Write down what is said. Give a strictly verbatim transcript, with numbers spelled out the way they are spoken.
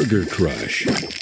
Sugar Crush.